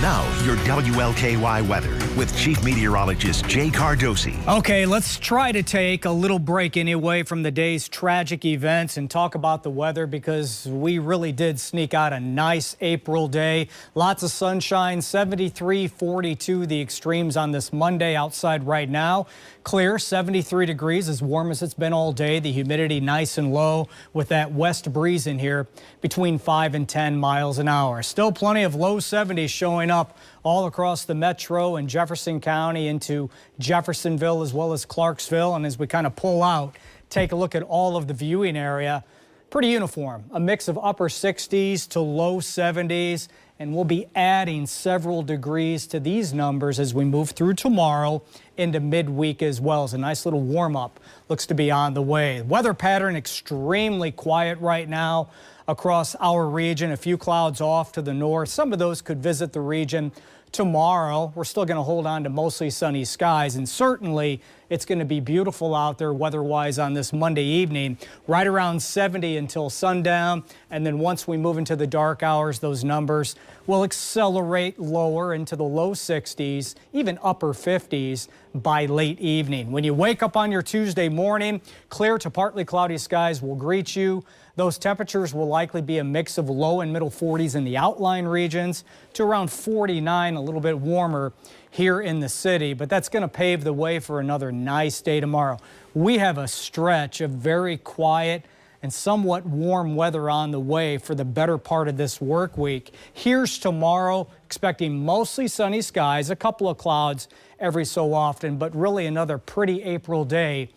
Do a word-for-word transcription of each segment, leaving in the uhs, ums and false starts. Now, your W L K Y weather with Chief Meteorologist Jay Cardosi. Okay, let's try to take a little break anyway from the day's tragic events and talk about the weather, because we really did sneak out a nice April day. Lots of sunshine, seventy-three, forty-two, the extremes on this Monday outside right now. Clear, seventy-three degrees, as warm as it's been all day. The humidity nice and low with that west breeze in here between five and ten miles an hour. Still plenty of low seventies showing up all across the metro and Jefferson County into Jeffersonville as well as Clarksville. And as we kind of pull out, take a look at all of the viewing area, pretty uniform, a mix of upper sixties to low seventies. And we'll be adding several degrees to these numbers as we move through tomorrow into midweek as well. As a nice little warm up looks to be on the way. Weather pattern extremely quiet right now across our region. A few clouds off to the north. Some of those could visit the region tomorrow. We're still going to hold on to mostly sunny skies, and certainly it's going to be beautiful out there weather-wise on this Monday evening, right around seventy until sundown. And then once we move into the dark hours, those numbers will accelerate lower into the low sixties, even upper fifties by late evening. When you wake up on your Tuesday morning, clear to partly cloudy skies will greet you. Those temperatures will likely be a mix of low and middle forties in the outlying regions to around forty-nine, a little bit warmer here in the city, but that's going to pave the way for another nice day tomorrow. We have a stretch of very quiet and somewhat warm weather on the way for the better part of this work week. Here's tomorrow, expecting mostly sunny skies, a couple of clouds every so often, but really another pretty April day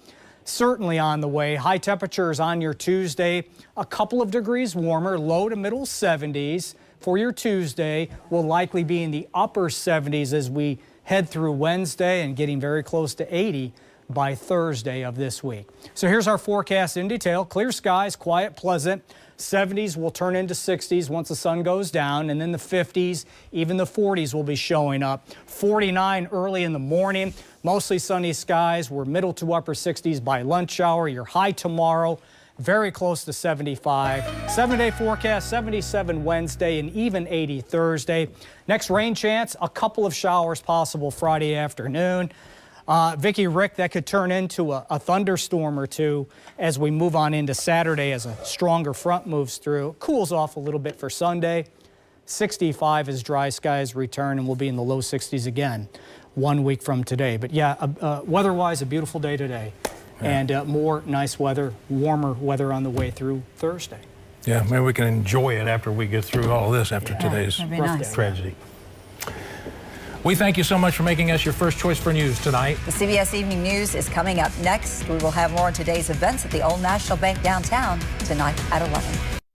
certainly on the way. High temperatures on your Tuesday, a couple of degrees warmer, low to middle seventies. For your Tuesday, will likely be in the upper seventies as we head through Wednesday and getting very close to eighty by Thursday of this week. So here's our forecast in detail. Clear skies, quiet, pleasant. seventies will turn into sixties once the sun goes down, and then the fifties, even the forties will be showing up. forty-nine early in the morning, mostly sunny skies. We're middle to upper sixties by lunch hour. Your high tomorrow, very close to seventy-five. Seven-day forecast, seventy-seven Wednesday and even eighty Thursday. Next rain chance, a couple of showers possible Friday afternoon. Uh, Vicki, Rick, that could turn into a, a thunderstorm or two as we move on into Saturday as a stronger front moves through. Cools off a little bit for Sunday. sixty-five as dry skies return, and we'll be in the low sixties again one week from today. But yeah, uh, uh, weather-wise, a beautiful day today. Yeah. And uh, more nice weather, warmer weather on the way through Thursday. Yeah, maybe we can enjoy it after we get through all of this after yeah. today's nice. tragedy. We thank you so much for making us your first choice for news tonight. The C B S Evening News is coming up next. We will have more on today's events at the Old National Bank downtown tonight at eleven.